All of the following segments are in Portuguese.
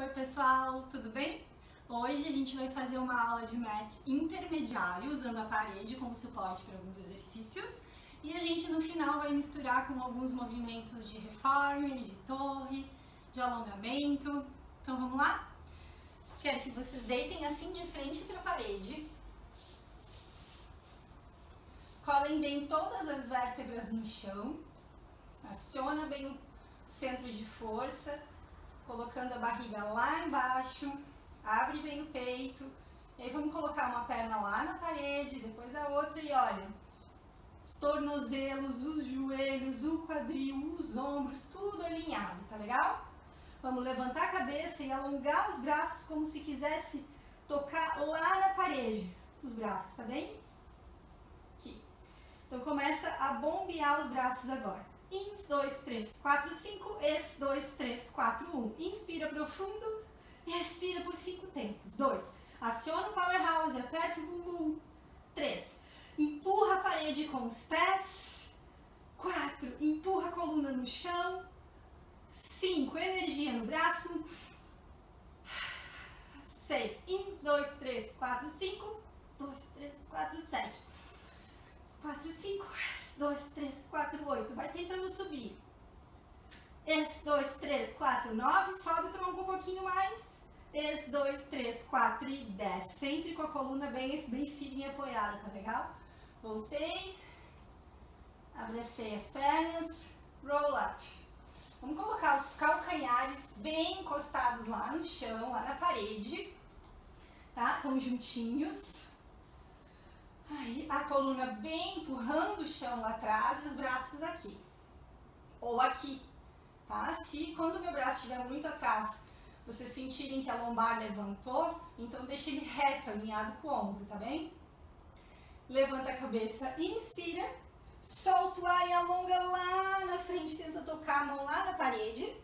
Oi pessoal, tudo bem? Hoje a gente vai fazer uma aula de Math intermediário, usando a parede como suporte para alguns exercícios. E a gente no final vai misturar com alguns movimentos de reformer, de torre, de alongamento. Então vamos lá? Quero que vocês deitem assim de frente para a parede. Colhem bem todas as vértebras no chão. Aciona bem o centro de força, colocando a barriga lá embaixo, abre bem o peito, e aí vamos colocar uma perna lá na parede, depois a outra e olha, os tornozelos, os joelhos, o quadril, os ombros, tudo alinhado, tá legal? Vamos levantar a cabeça e alongar os braços como se quisesse tocar lá na parede, os braços, tá bem? Aqui. Então começa a bombear os braços agora. Ins, 2, 3, 4, 5, ex, 2, 3, 4, 1. Inspira profundo e expira por 5 tempos. 2, aciona o powerhouse, aperta o bumbum. 3, empurra a parede com os pés. 4, empurra a coluna no chão. 5, energia no braço. 6, ins, 2, 3, 4, 5, 2, 3, 4, 7. 4, 5, 2, 3, 4, 8, vai tentando subir. Esse, 2, 3, 4, 9, sobe o tronco um pouquinho mais. Esse, 2, 3, 4 e 10, sempre com a coluna bem firme e apoiada, tá legal? Voltei, abracei as pernas, roll up. Vamos colocar os calcanhares bem encostados lá no chão, lá na parede, tá? Conjuntinhos. Aí, a coluna bem empurrando o chão lá atrás e os braços aqui, ou aqui, tá? Se quando o meu braço estiver muito atrás, vocês sentirem que a lombar levantou, então deixa ele reto, alinhado com o ombro, tá bem? Levanta a cabeça, inspira, solta o ar e alonga lá na frente, tenta tocar a mão lá na parede.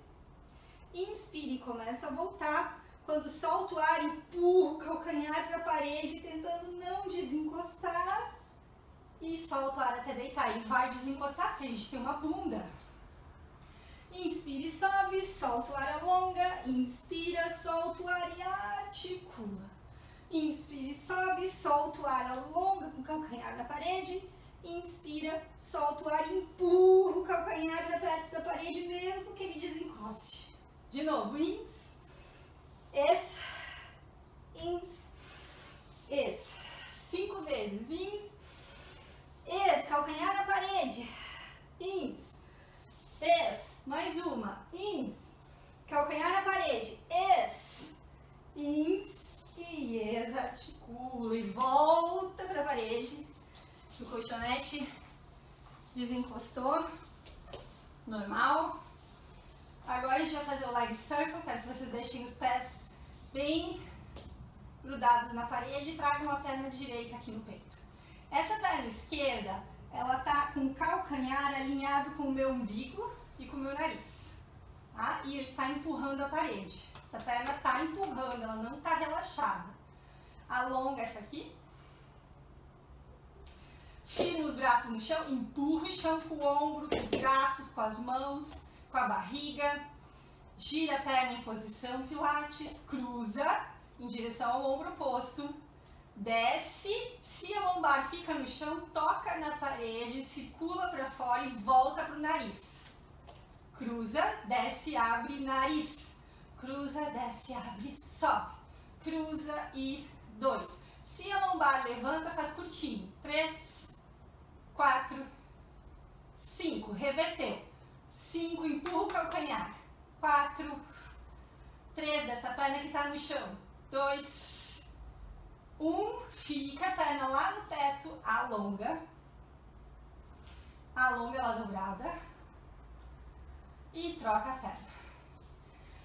Inspira e começa a voltar. Quando solto o ar, empurro o calcanhar para a parede, tentando não desencostar. E solto o ar até deitar. E vai desencostar, porque a gente tem uma bunda. Inspira e sobe, solta o ar, alonga. Inspira, solta o ar e articula. Inspira e sobe, solta o ar, alonga com o calcanhar na parede. Inspira, solta o ar e empurra o calcanhar para perto da parede, mesmo que ele desencoste. De novo, inspira. Ex, ins, ex. 5 vezes. Ins, ex. Calcanhar na parede. Ins, ex. Mais uma. Ins. Calcanhar na parede. Ex. Ins e ex. Articula e volta para a parede. O colchonete desencostou. Normal. Agora a gente vai fazer o leg circle. Quero que vocês deixem os pés bem grudados na parede e tragam a perna direita aqui no peito. Essa perna esquerda, ela tá com o calcanhar alinhado com o meu umbigo e com o meu nariz, tá? E ele tá empurrando a parede. Essa perna tá empurrando, ela não tá relaxada. Alonga essa aqui. Firma os braços no chão, empurra o chão com o ombro, com os braços, com as mãos, com a barriga. Gira a perna em posição pilates, cruza em direção ao ombro oposto, desce, se a lombar fica no chão, toca na parede, circula para fora e volta pro nariz. Cruza, desce, abre, nariz. Cruza, desce, abre, sobe. Cruza e 2. Se a lombar levanta, faz curtinho. 3, 4, 5. Reverteu. 5, empurra o calcanhar. 4, 3, dessa perna que tá no chão. 2, 1, fica a perna lá no teto, alonga. Alonga ela dobrada. E troca a perna.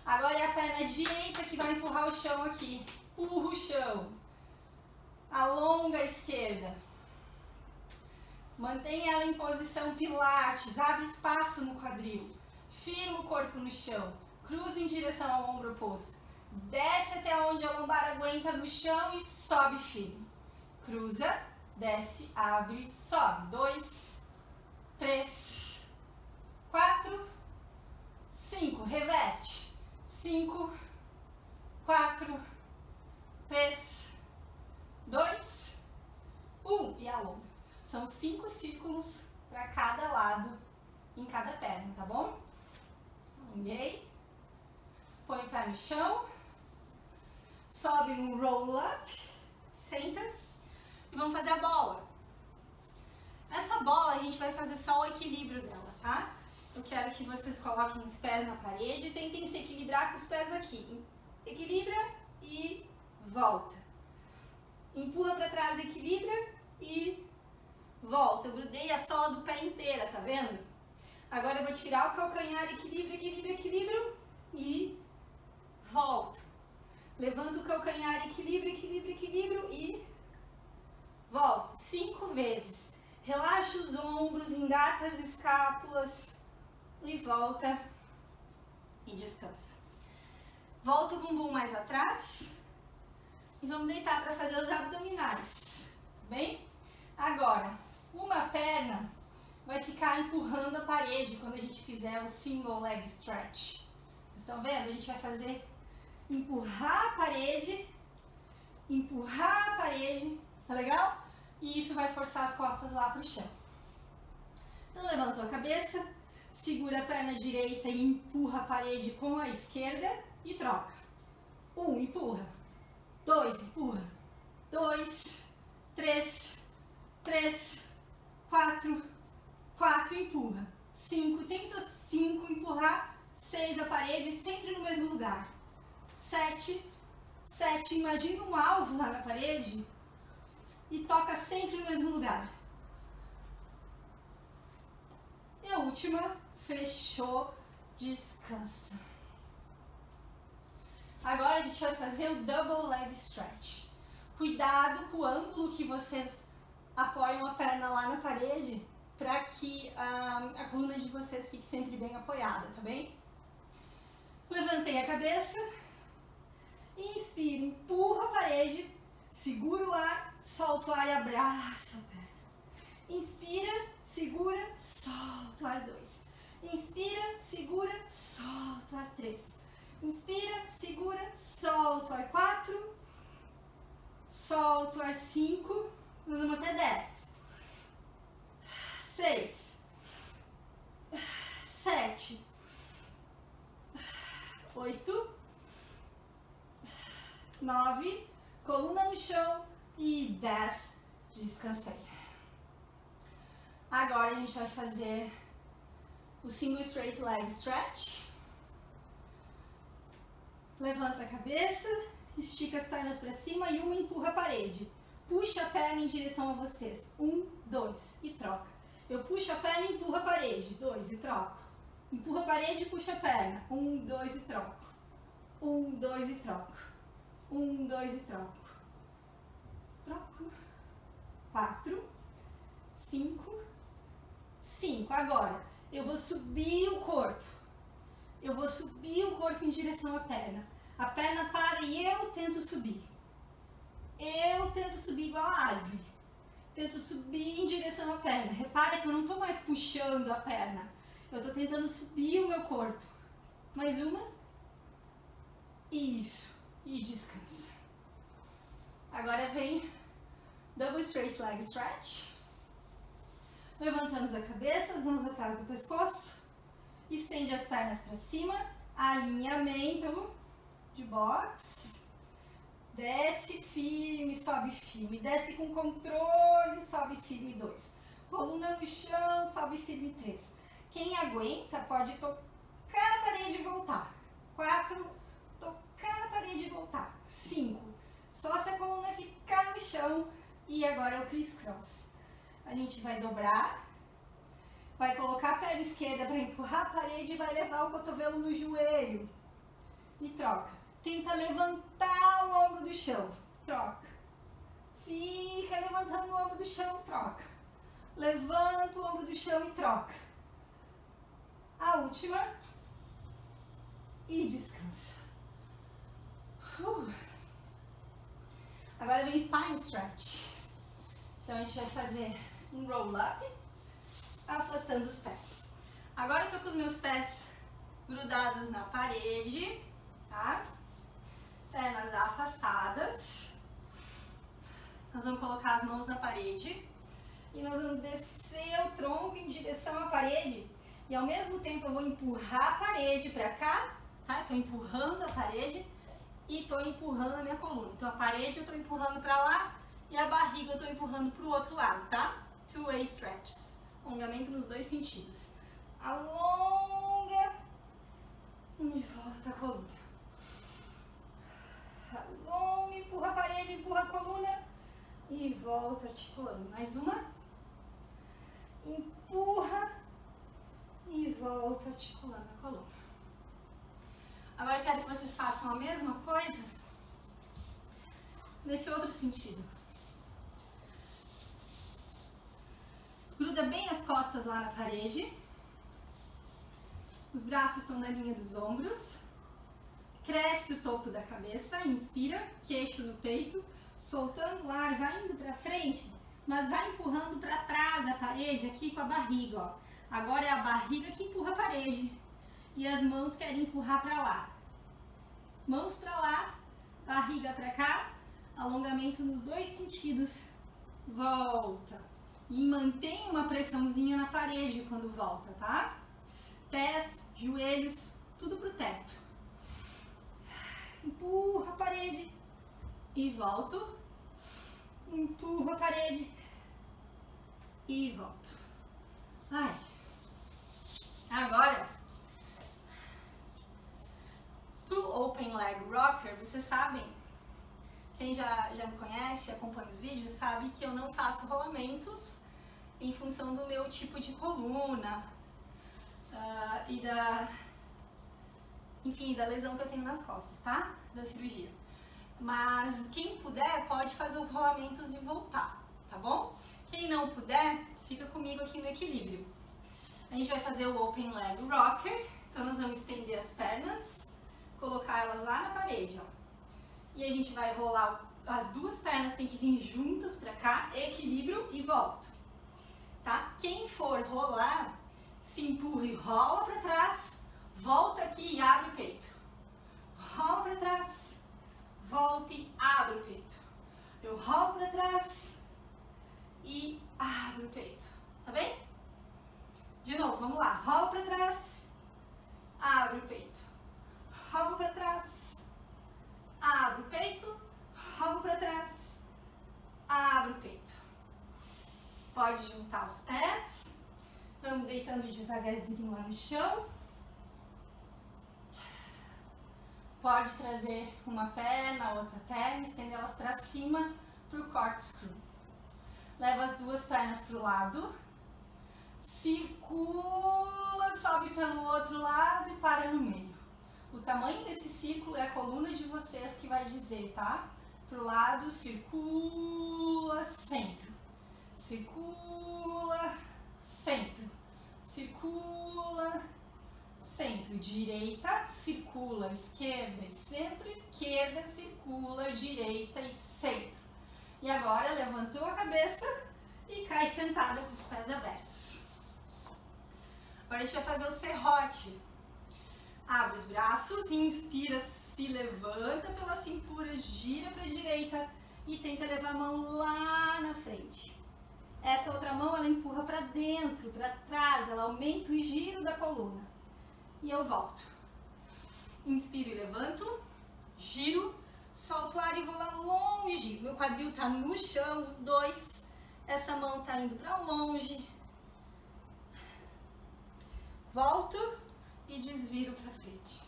Agora é a perna direita que vai empurrar o chão aqui. Empurra o chão. Alonga a esquerda. Mantém ela em posição pilates, abre espaço no quadril, firma o corpo no chão, cruza em direção ao ombro oposto, desce até onde a lombar aguenta no chão e sobe firme. Cruza, desce, abre, sobe. 2, 3, 4, 5, reverte. 5, 4, 3, 2, 1 e alonga. São 5 círculos para cada lado, em cada perna, tá bom? Alonguei. Põe o pé no chão. Sobe um roll up. Senta. E vamos fazer a bola. Essa bola a gente vai fazer só o equilíbrio dela, tá? Eu quero que vocês coloquem os pés na parede e tentem se equilibrar com os pés aqui. Equilibra e volta. Empurra pra trás, equilibra e volta. Eu grudei a sola do pé inteira, tá vendo? Agora eu vou tirar o calcanhar, equilíbrio, equilíbrio, equilíbrio e volto. Levanto o calcanhar, equilíbrio, equilíbrio, equilíbrio e volto. 5 vezes. Relaxa os ombros, engata as escápulas e volta e descansa. Volta o bumbum mais atrás e vamos deitar para fazer os abdominais, tá bem? Agora, uma perna vai ficar empurrando a parede quando a gente fizer o single leg stretch. Vocês estão vendo? A gente vai fazer empurrar a parede, tá legal? E isso vai forçar as costas lá pro chão. Então, levantou a cabeça, segura a perna direita e empurra a parede com a esquerda e troca. 1, empurra. 2, empurra. 2, 3, 3, 4, 4, empurra. 5, tenta 5 empurrar. 6, a parede sempre no mesmo lugar. 7, 7, imagina um alvo lá na parede. E toca sempre no mesmo lugar. E a última, fechou, descansa. Agora a gente vai fazer o double leg stretch. Cuidado com o ângulo que vocês apoiam a perna lá na parede, para que a coluna de vocês fique sempre bem apoiada, tá bem? Levantei a cabeça, inspira, empurra a parede. Segura o ar, solta o ar e abraça a perna. Inspira, segura, solta o ar 2. Inspira, segura, solta o ar 3. Inspira, segura, solta o ar 4. Solta o ar 5. Nós vamos até 10. 6. 7. 8. 9. Coluna no chão e 10, descansei. Agora a gente vai fazer o single straight leg stretch. Levanta a cabeça, estica as pernas para cima e uma empurra a parede. Puxa a perna em direção a vocês. 1, 2 e troca. Eu puxo a perna e empurro a parede. 2 e troco. Empurra a parede e puxa a perna. 1, 2 e troco. 1, 2 e troco. 1, 2 e troco. Troco. 4, 5, 5. Agora, eu vou subir o corpo. Eu vou subir o corpo em direção à perna. A perna para e eu tento subir. Eu tento subir igual a árvore. Tento subir em direção à perna. Repara que eu não estou mais puxando a perna. Eu estou tentando subir o meu corpo. Mais uma. Isso. E descansa. Agora vem double straight leg stretch. Levantamos a cabeça, as mãos atrás do pescoço. Estende as pernas para cima. Alinhamento de boxe. Desce firme, sobe firme. Desce com controle, sobe firme 2. Coluna no chão, sobe firme 3. Quem aguenta pode tocar a parede e voltar. 4. Tocar a parede e voltar. 5. Só se a coluna ficar no chão. E agora é o criss-cross. A gente vai dobrar. Vai colocar a perna esquerda para empurrar a parede e vai levar o cotovelo no joelho. E troca. Tenta levantar o ombro do chão. Troca. Fica levantando o ombro do chão. Troca. Levanta o ombro do chão e troca. A última. E descansa. Agora vem spine stretch. Então a gente vai fazer um roll up, afastando os pés. Agora eu tô com os meus pés grudados na parede, tá? as mãos na parede e nós vamos descer o tronco em direção à parede e ao mesmo tempo eu vou empurrar a parede para cá, tá? Estou empurrando a parede e estou empurrando a minha coluna. Então a parede eu estou empurrando para lá e a barriga eu estou empurrando para o outro lado, tá? Two-way stretches, alongamento nos dois sentidos. Alonga e volta a coluna. Alonga, empurra a parede, empurra a coluna e volta articulando. Mais uma. Empurra e volta articulando a coluna. Agora eu quero que vocês façam a mesma coisa nesse outro sentido. Gruda bem as costas lá na parede. Os braços estão na linha dos ombros. Cresce o topo da cabeça, inspira, queixo no peito, soltando o ar, vai indo pra frente, mas vai empurrando pra trás a parede aqui com a barriga, ó. Agora é a barriga que empurra a parede e as mãos querem empurrar pra lá. Mãos pra lá, barriga pra cá, alongamento nos dois sentidos, volta. E mantém uma pressãozinha na parede quando volta, tá? Pés, joelhos, tudo pro teto. Empurra a parede e volto, empurra a parede e volto. Ai. Agora, do Open Leg Rocker, vocês sabem, quem já me conhece, acompanha os vídeos, sabe que eu não faço rolamentos em função do meu tipo de coluna e da... enfim, da lesão que eu tenho nas costas, tá? Da cirurgia. Mas quem puder pode fazer os rolamentos e voltar, tá bom? Quem não puder, fica comigo aqui no equilíbrio. A gente vai fazer o Open Leg Rocker. Então nós vamos estender as pernas, colocar elas lá na parede, ó. E a gente vai rolar as duas pernas, tem que vir juntas pra cá, equilíbrio e volto, tá? Quem for rolar, se empurra e rola pra trás. Volta aqui e abre o peito. Rola pra trás. Volta e abre o peito. Eu rolo pra trás e abro o peito. Tá bem? De novo, vamos lá. Rola pra trás. Abre o peito. Rola pra trás. Abre o peito. Rola pra trás. Abre o peito. Pode juntar os pés. Vamos deitando devagarzinho lá no chão. Pode trazer uma perna, outra perna, estender elas para cima para o corkscrew. Leva as duas pernas para o lado, circula, sobe pelo outro lado e para no meio. O tamanho desse círculo é a coluna de vocês que vai dizer, tá? Para o lado, circula, centro. Circula, centro. Circula, centro, direita, circula, esquerda e centro, esquerda, circula, direita e centro. E agora levantou a cabeça e cai sentada com os pés abertos. Agora a gente vai fazer o serrote. Abre os braços, inspira, se levanta pela cintura, gira para a direita e tenta levar a mão lá na frente. Essa outra mão ela empurra para dentro, para trás, ela aumenta o giro da coluna. E eu volto. Inspiro e levanto, giro, solto o ar e vou lá longe. Meu quadril tá no chão, os dois. Essa mão tá indo pra longe. Volto e desviro pra frente.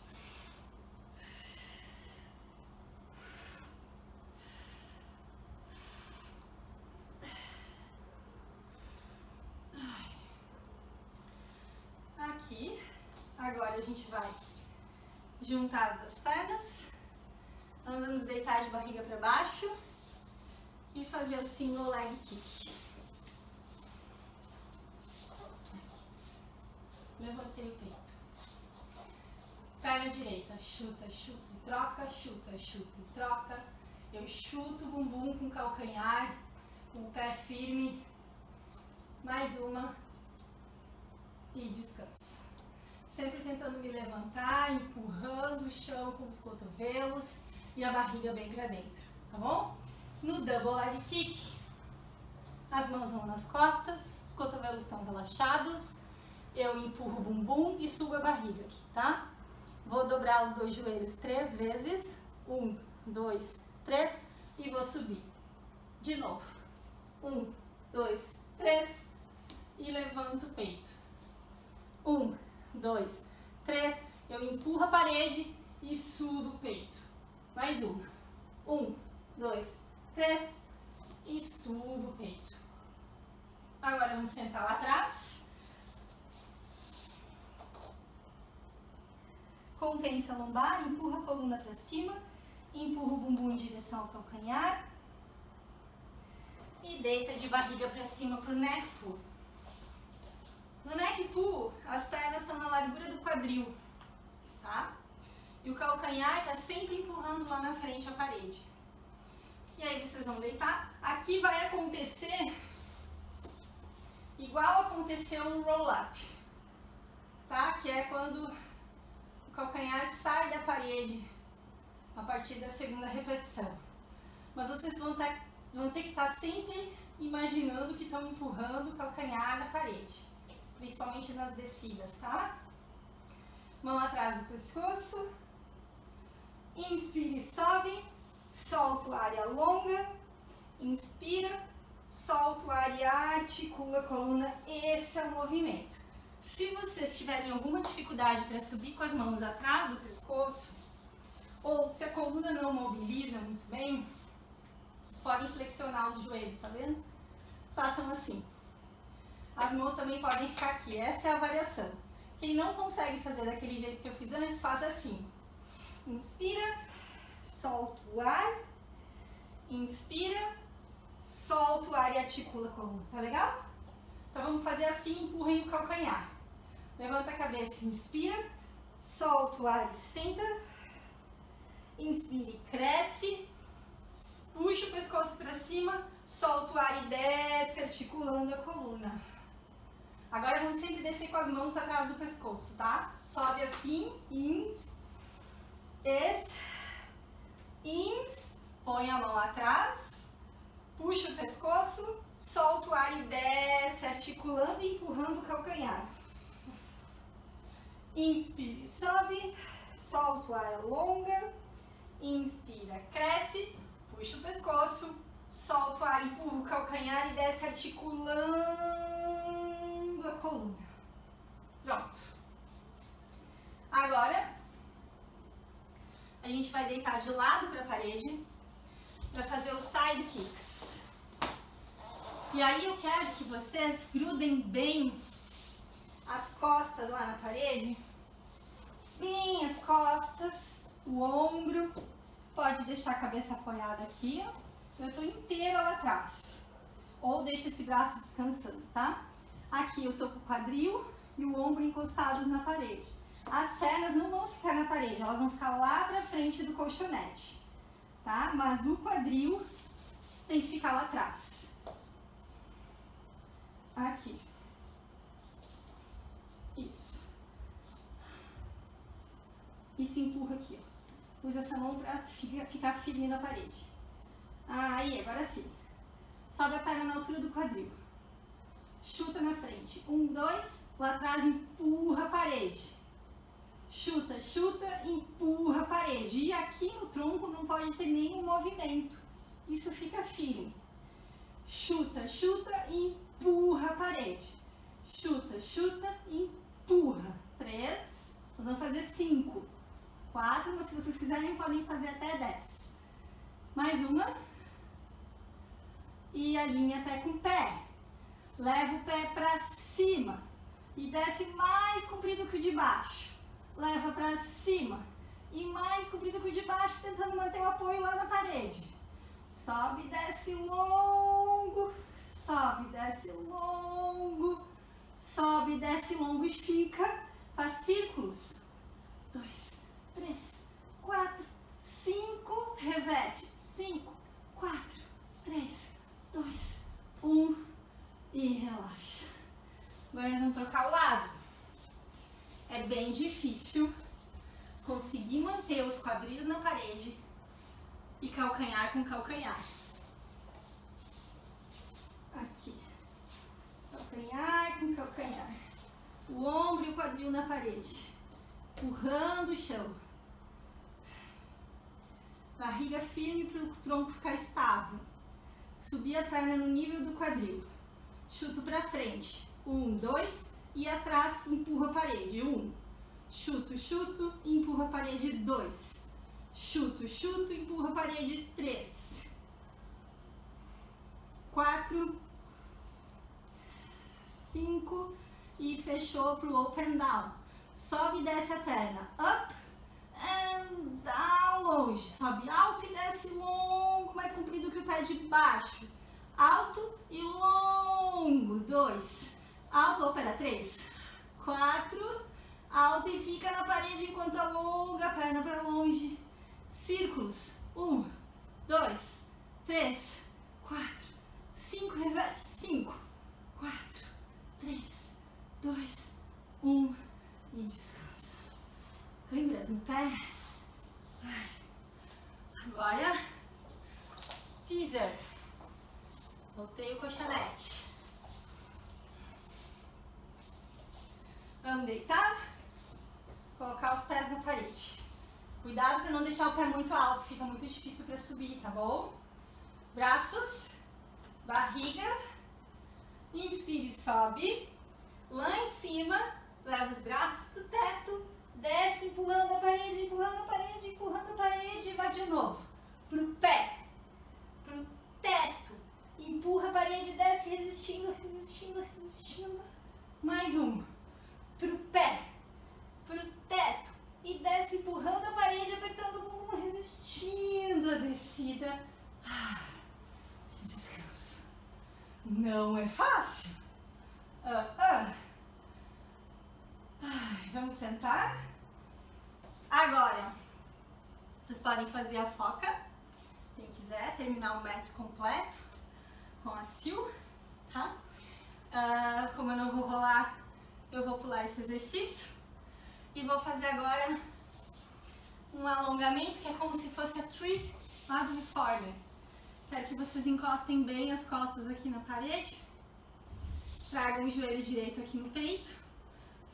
Aqui. Agora a gente vai juntar as duas pernas, nós vamos deitar de barriga para baixo e fazer o single leg kick. Levantei o peito. Perna direita, chuta, chuta, troca, chuta, chuta, troca. Eu chuto o bumbum com o calcanhar, com o pé firme. Mais uma e descanso. Sempre tentando me levantar, empurrando o chão com os cotovelos e a barriga bem pra dentro, tá bom? No double leg kick, as mãos vão nas costas, os cotovelos estão relaxados, eu empurro o bumbum e subo a barriga aqui, tá? Vou dobrar os dois joelhos 3 vezes, 1, 2, 3, e vou subir. De novo, 1, 2, 3, e levanto o peito. 1, 2, 3, eu empurro a parede e subo o peito. Mais uma. 1, 2, 3, e subo o peito. Agora vamos sentar lá atrás. Compensa a lombar, empurra a coluna para cima, empurra o bumbum em direção ao calcanhar e deita de barriga para cima pro neck pull. No neck pull, as pernas estão na largura do quadril, tá? E o calcanhar está sempre empurrando lá na frente a parede. E aí vocês vão deitar. Aqui vai acontecer igual aconteceu no roll-up, tá? Que é quando o calcanhar sai da parede a partir da segunda repetição. Mas vocês vão ter que estar sempre imaginando que estão empurrando o calcanhar na parede, principalmente nas descidas, tá? Mão atrás do pescoço, inspira e sobe, solta o ar e alonga, inspira, solta o ar e articula a coluna, esse é o movimento. Se vocês tiverem alguma dificuldade para subir com as mãos atrás do pescoço, ou se a coluna não mobiliza muito bem, vocês podem flexionar os joelhos, tá vendo? Façam assim. As mãos também podem ficar aqui, essa é a variação. Quem não consegue fazer daquele jeito que eu fiz antes, faz assim. Inspira, solta o ar, inspira, solta o ar e articula a coluna, tá legal? Então vamos fazer assim, empurrem o calcanhar. Levanta a cabeça, inspira, solta o ar e senta, inspira e cresce, puxa o pescoço para cima, solta o ar e desce, articulando a coluna. Agora vamos sempre descer com as mãos atrás do pescoço, tá? Sobe assim, ins, ex, ins, põe a mão atrás. Puxa o pescoço, solta o ar e desce, articulando e empurrando o calcanhar. Inspira e sobe, solta o ar, alonga, inspira, cresce, puxa o pescoço, solta o ar, empurra o calcanhar e desce, articulando a coluna. Pronto. Agora, a gente vai deitar de lado para a parede, para fazer os side kicks. E aí eu quero que vocês grudem bem as costas lá na parede, bem as costas, o ombro, pode deixar a cabeça apoiada aqui, ó. Eu tô inteira lá atrás, ou deixa esse braço descansando, tá? Aqui eu tô com o quadril e o ombro encostados na parede. As pernas não vão ficar na parede, elas vão ficar lá pra frente do colchonete, tá? Mas o quadril tem que ficar lá atrás. Aqui. Isso. E se empurra aqui, ó. Usa essa mão pra ficar firme na parede. Aí, agora sim. Sobe a perna na altura do quadril. Chuta na frente. 1, 2, lá atrás empurra a parede. Chuta, chuta, empurra a parede. E aqui no tronco não pode ter nenhum movimento. Isso fica firme. Chuta, chuta, empurra a parede. Chuta, chuta, empurra. 3. Nós vamos fazer 5. 4, mas se vocês quiserem podem fazer até 10. Mais uma. E alinha pé com pé. Leva o pé pra cima. E desce mais comprido que o de baixo. Leva pra cima e mais comprido que o de baixo, tentando manter o apoio lá na parede. Sobe, desce longo, sobe, desce longo, sobe, desce longo e fica. Faz círculos. 2, 3, 4, 5, reverte. 5, 4, 3, 2, 1 e relaxa. Agora nós vamos trocar o lado. É bem difícil conseguir manter os quadris na parede e calcanhar com calcanhar. Aqui. calcanhar com calcanhar. O ombro e o quadril na parede. Empurrando o chão. Barriga firme para o tronco ficar estável. Subir a perna no nível do quadril. Chuto para frente. 1, 2. E atrás, empurra a parede. 1. Chuto, chuto, empurra a parede. 2. Chuto, chuto, empurra a parede. 3. 4. 5. E fechou para o up and down. Sobe e desce a perna. Up and down, longe. Sobe alto e desce longo, mais comprido que o pé de baixo. Alto e longo. 2. Alto, opera. 3, 4. Alto e fica na parede enquanto alonga a perna para longe. Círculos. 1, 2, 3, 4, 5. Reverte. 5, 4, 3, 2, 1. E descansa. Câimbras no pé. Vai. Agora, teaser. Voltei o colchonete. Vamos deitar, colocar os pés na parede. Cuidado para não deixar o pé muito alto, fica muito difícil para subir, tá bom? Braços, barriga, inspire e sobe. Lá em cima, leva os braços pro teto, desce empurrando a parede, empurrando a parede, empurrando a parede e vai de novo. Pro pé, pro teto, empurra a parede, desce resistindo, resistindo, resistindo. Mais um. Pro pé, pro teto e desce empurrando a parede, apertando o bumbum, resistindo a descida. Ah, descansa. Não é fácil. Vamos sentar. Agora, vocês podem fazer a foca, quem quiser, terminar o método completo com a Sil, tá? Como eu não vou rolar, eu vou pular esse exercício e vou fazer agora um alongamento que é como se fosse a tree forward. Quero que vocês encostem bem as costas aqui na parede, tragam o joelho direito aqui no peito,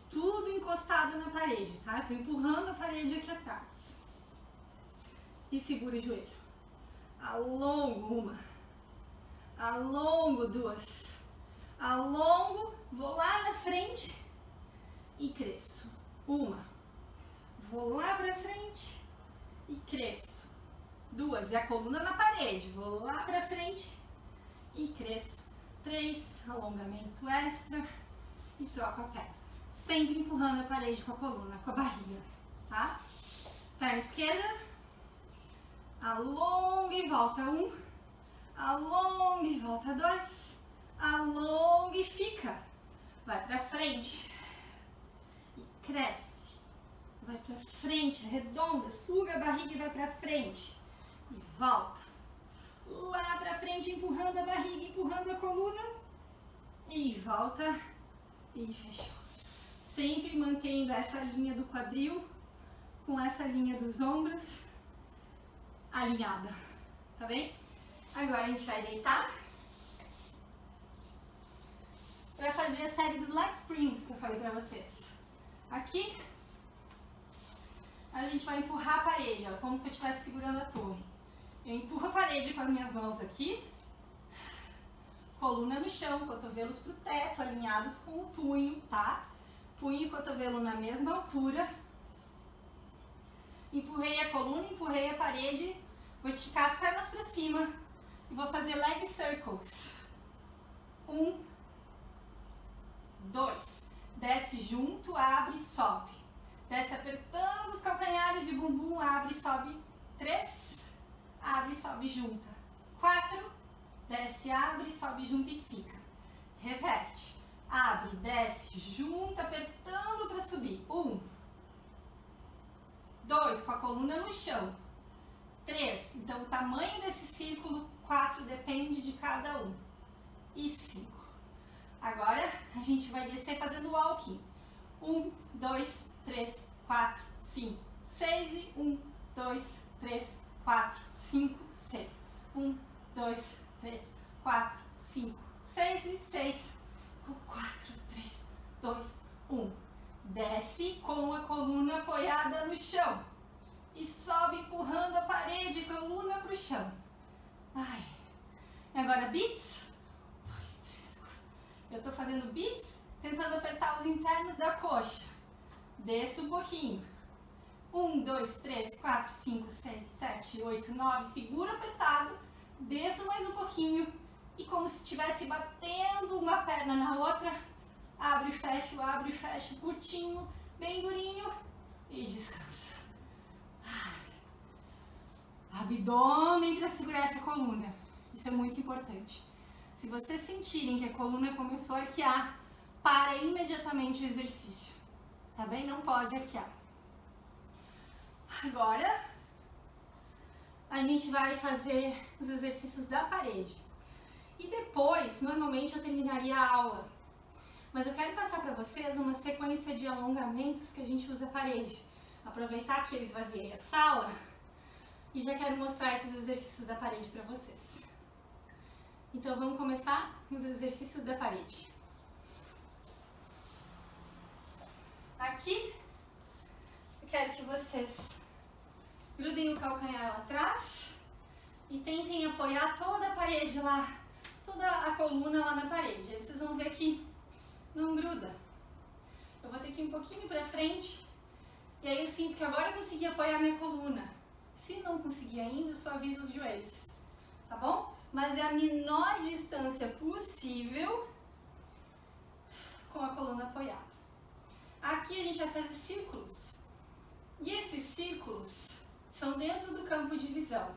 tudo encostado na parede, tá? Eu tô empurrando a parede aqui atrás. E segura o joelho. Alongo 1, alongo 2, alongo, vou lá na frente. E cresço. 1, vou lá pra frente e cresço. 2, e a coluna na parede, vou lá pra frente e cresço. 3, alongamento extra e troco a perna. Sempre empurrando a parede com a coluna, com a barriga, tá? Perna esquerda, alonga e volta 1, alonga e volta 2, alonga e fica. Vai pra frente e cresce, vai pra frente, arredonda, suga a barriga e vai pra frente e volta, lá pra frente empurrando a barriga, empurrando a coluna e volta e fechou. Sempre mantendo essa linha do quadril com essa linha dos ombros alinhada, tá bem? Agora a gente vai deitar. Vai fazer a série dos leg sprints que eu falei pra vocês. Aqui, a gente vai empurrar a parede, ó, como se eu estivesse segurando a torre. Eu empurro a parede com as minhas mãos aqui, coluna no chão, cotovelos pro teto, alinhados com o punho, tá? Punho e cotovelo na mesma altura. Empurrei a coluna, empurrei a parede, vou esticar as pernas pra cima e vou fazer leg circles. 1, 2, desce junto, abre e sobe. Desce apertando os calcanhares de bumbum, abre e sobe. 3, abre e sobe junta. 4, desce, abre e sobe junta e fica. Reverte, abre, desce, junta, apertando para subir. 1, 2, com a coluna no chão. 3, então o tamanho desse círculo. 4, depende de cada um. E 5. Agora, a gente vai descer fazendo walking. 1, 2, 3, 4, 5, 6. E 1, 2, 3, 4, 5, 6. 1, 2, 3, 4, 5, 6 e 6. 5, 4, 3, 2, 1. Desce com a coluna apoiada no chão. E sobe empurrando a parede, coluna pro chão. Ai. Agora bits. 1, 2, 3, 4. Eu tô fazendo bits, tentando apertar os internos da coxa. Desço um pouquinho. 1, 2, 3, 4, 5, 6, 7, 8, 9. Segura apertado. Desço mais um pouquinho. E como se estivesse batendo uma perna na outra. Abre e fecho, curtinho, bem durinho. E descansa. Abdômen para segurar essa coluna. Isso é muito importante. Se vocês sentirem que a coluna começou a arquear, para imediatamente o exercício. Tá bem? Não pode arquear. Agora, a gente vai fazer os exercícios da parede. E depois, normalmente eu terminaria a aula. Mas eu quero passar para vocês uma sequência de alongamentos que a gente usa a parede. Aproveitar que eu esvaziei a sala e já quero mostrar esses exercícios da parede para vocês. Então vamos começar com os exercícios da parede. Aqui, eu quero que vocês grudem o calcanhar lá atrás e tentem apoiar toda a parede lá, toda a coluna lá na parede. Aí vocês vão ver que não gruda. Eu vou ter que ir um pouquinho para frente e aí eu sinto que agora eu consegui apoiar minha coluna. Se não conseguir ainda, eu só aviso os joelhos, tá bom? Mas é a menor distância possível com a coluna apoiada. Aqui a gente vai fazer círculos. E esses círculos são dentro do campo de visão.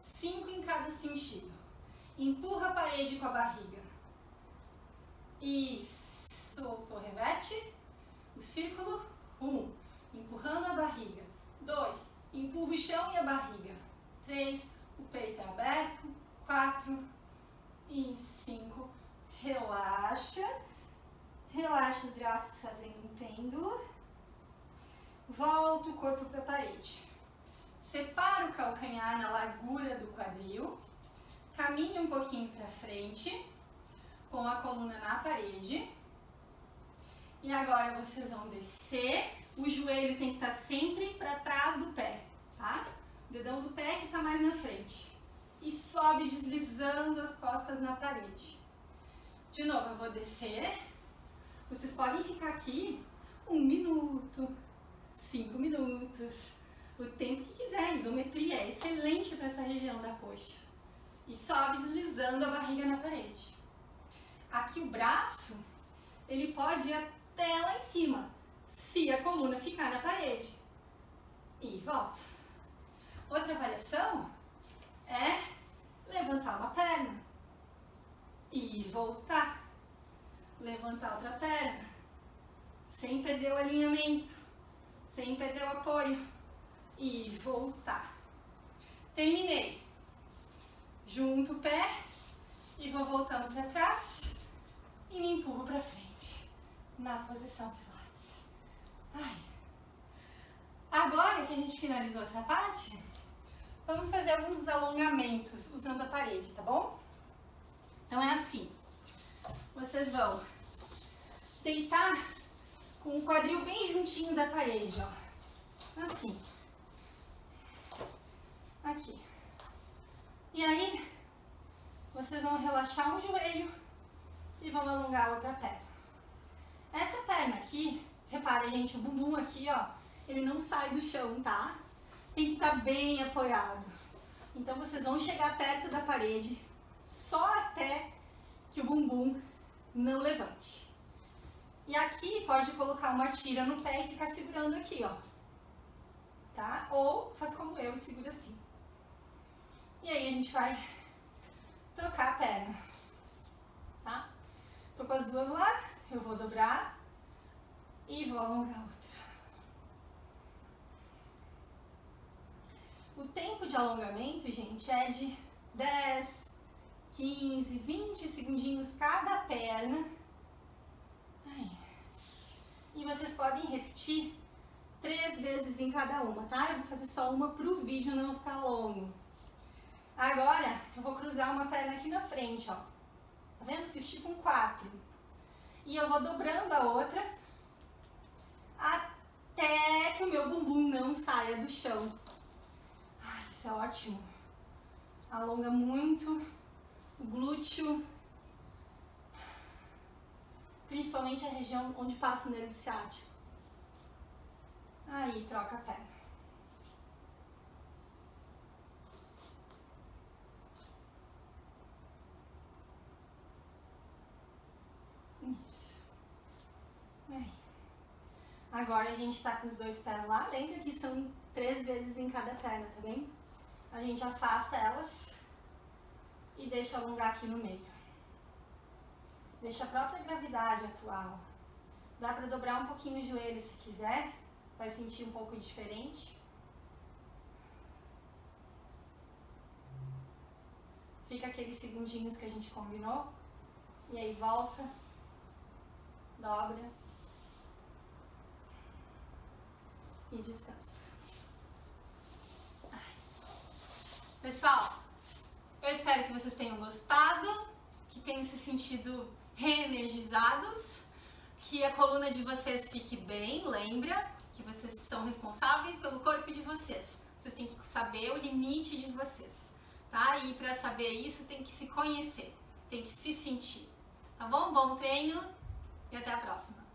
5 em cada sentido. Empurra a parede com a barriga. E soltou, reverte. O círculo, 1. Empurrando a barriga. 2. Empurra o chão e a barriga. 3. O peito é aberto. 4. E 5. Relaxa. Relaxa os braços fazendo um pêndulo. Volta o corpo para a parede. Separa o calcanhar na largura do quadril. Caminha um pouquinho para frente, com a coluna na parede. E agora vocês vão descer. O joelho tem que estar sempre para trás do pé, tá? O dedão do pé que está mais na frente. E sobe deslizando as costas na parede. De novo, eu vou descer. Vocês podem ficar aqui 1 minuto, 5 minutos, o tempo que quiser. Isometria é excelente para essa região da coxa. E sobe deslizando a barriga na parede. Aqui o braço, ele pode ir até lá em cima, se a coluna ficar na parede. E volta. Outra variação é levantar uma perna e voltar. Levantar outra perna, sem perder o alinhamento, sem perder o apoio e voltar. Terminei. Junto o pé e vou voltando para trás e me empurro para frente, na posição Pilates. Ai. Agora que a gente finalizou essa parte, vamos fazer alguns alongamentos usando a parede, tá bom? Então é assim. Vocês vão deitar com o quadril bem juntinho da parede, ó. Assim. Aqui. E aí, vocês vão relaxar um joelho e vão alongar a outra perna. Essa perna aqui, repara, gente, o bumbum aqui, ó, ele não sai do chão, tá? Tem que estar bem apoiado. Então, vocês vão chegar perto da parede, só até que o bumbum não levante. E aqui pode colocar uma tira no pé e ficar segurando aqui, ó. Tá? Ou faz como eu e segura assim. E aí a gente vai trocar a perna. Tá? Tô com as duas lá, eu vou dobrar e vou alongar a outra. O tempo de alongamento, gente, é de 10, 15, 20 segundinhos cada perna. Ai. E vocês podem repetir 3 vezes em cada uma, tá? Eu vou fazer só uma pro vídeo não ficar longo. Agora, eu vou cruzar uma perna aqui na frente, ó. Tá vendo? Fiz tipo um 4. e eu vou dobrando a outra até que o meu bumbum não saia do chão. Ai, isso é ótimo. Alonga muito o glúteo, principalmente a região onde passa o nervo ciático. Aí, troca a perna. Isso. Aí. Agora a gente tá com os dois pés lá. Lembra que são 3 vezes em cada perna, tá bem? A gente afasta elas e deixa alongar aqui no meio. Deixa a própria gravidade atuar. Dá pra dobrar um pouquinho o joelho se quiser. Vai sentir um pouco diferente. Fica aqueles segundinhos que a gente combinou. E aí volta. Dobra. E descansa. Pessoal, eu espero que vocês tenham gostado. Que tenham se sentido reenergizados. Que a coluna de vocês fique bem. Lembra que vocês são responsáveis pelo corpo de vocês. Vocês têm que saber o limite de vocês, tá? E para saber isso, tem que se conhecer, tem que se sentir, tá bom? Bom treino e até a próxima!